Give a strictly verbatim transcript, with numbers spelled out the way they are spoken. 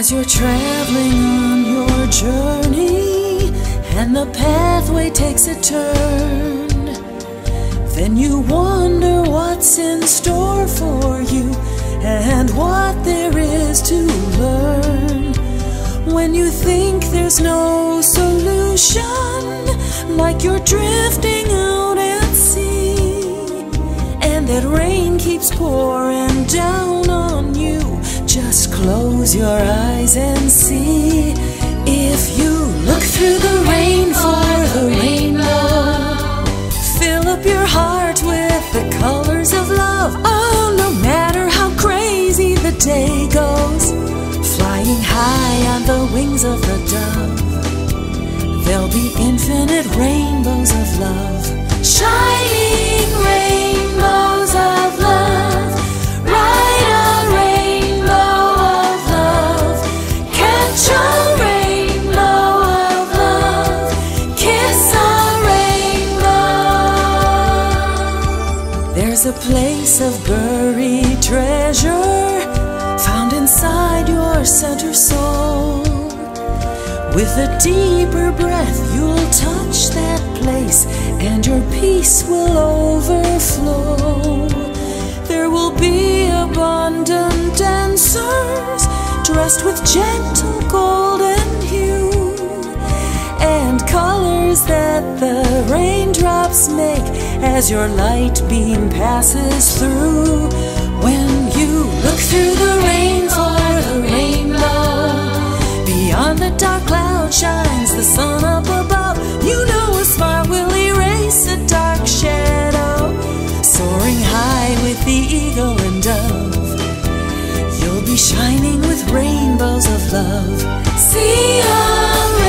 As you're traveling on your journey and the pathway takes a turn, then you wonder what's in store for you and what there is to learn. When you think there's no solution, like you're drifting out at sea, and that rain keeps pouring down on you, just close your eyes and see. If you look through the rain for the rainbow, fill up your heart with the colors of love. Oh, no matter how crazy the day goes, flying high on the wings of the dove, there'll be infinite rainbows of love. Shining rainbows of love, right on. Show Rainbow of love. Kiss a rainbow. There's a place of buried treasure found inside your center soul. With a deeper breath you'll touch that place and your peace will overflow. There will be abundant dancers dressed with gentle golden hue and colors that the raindrops make as your light beam passes through. When you look through the rain for the rainbow, beyond the dark cloud shines the sun up above. You know a smile will erase a dark shadow, soaring high with the eagle and dove. You'll be shining with rainbows of love. See you.